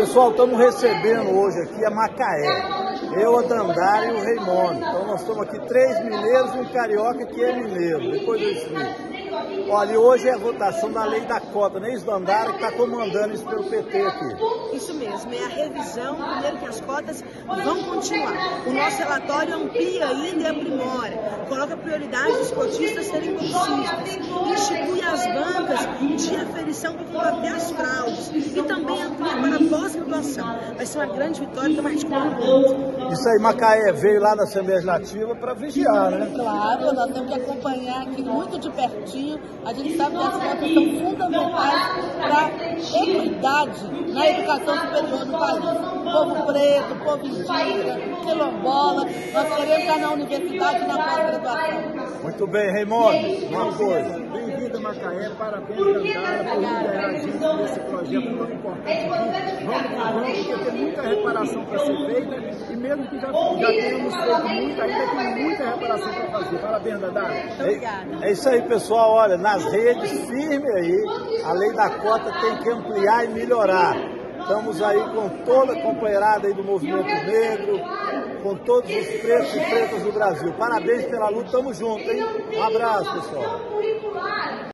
Pessoal, estamos recebendo hoje aqui a Macaé, eu, a Dandara e o Reimont. Então nós estamos aqui três mineiros e um carioca que é mineiro, depois eu explico. Olha, hoje é a votação da lei da cota, né? Isso, Dandara, que está comandando isso pelo PT aqui. Isso mesmo, é a revisão, primeiro que as cotas vão continuar. O nosso relatório amplia ainda e aprimora, coloca prioridade dos cotistas serem cotistas, institui as bancas de aferição para combater as fraudes e também amplia para a pós-graduação. Vai ser uma grande vitória que vai articular muito. Isso aí, Macaé veio lá na Assembleia Legislativa para vigiar, né? Claro, nós temos que acompanhar aqui muito de pertinho. A gente sabe que as cotas são fundamentais para a equidade na educação superior do país. Povo preto, povo indígena, quilombola, nós queremos estar na universidade e na pós-graduação. Muito bem, Reimont, uma coisa. Bem-vindo a Macaé, parabéns, Dandara, por liderar a gente nesse projeto tão importante. Vamos, porque tem muita reparação para ser feita e mesmo que já tenhamos feito muito, ainda tem muita reparação para fazer. Parabéns, Dandara. Obrigada. É isso aí, pessoal. Olha, nas redes, firme aí, a lei da cota tem que ampliar e melhorar. Estamos aí com toda a companheirada aí do movimento negro, com todos os pretos e pretas do Brasil. Parabéns pela luta, tamo junto, hein? Um abraço, pessoal.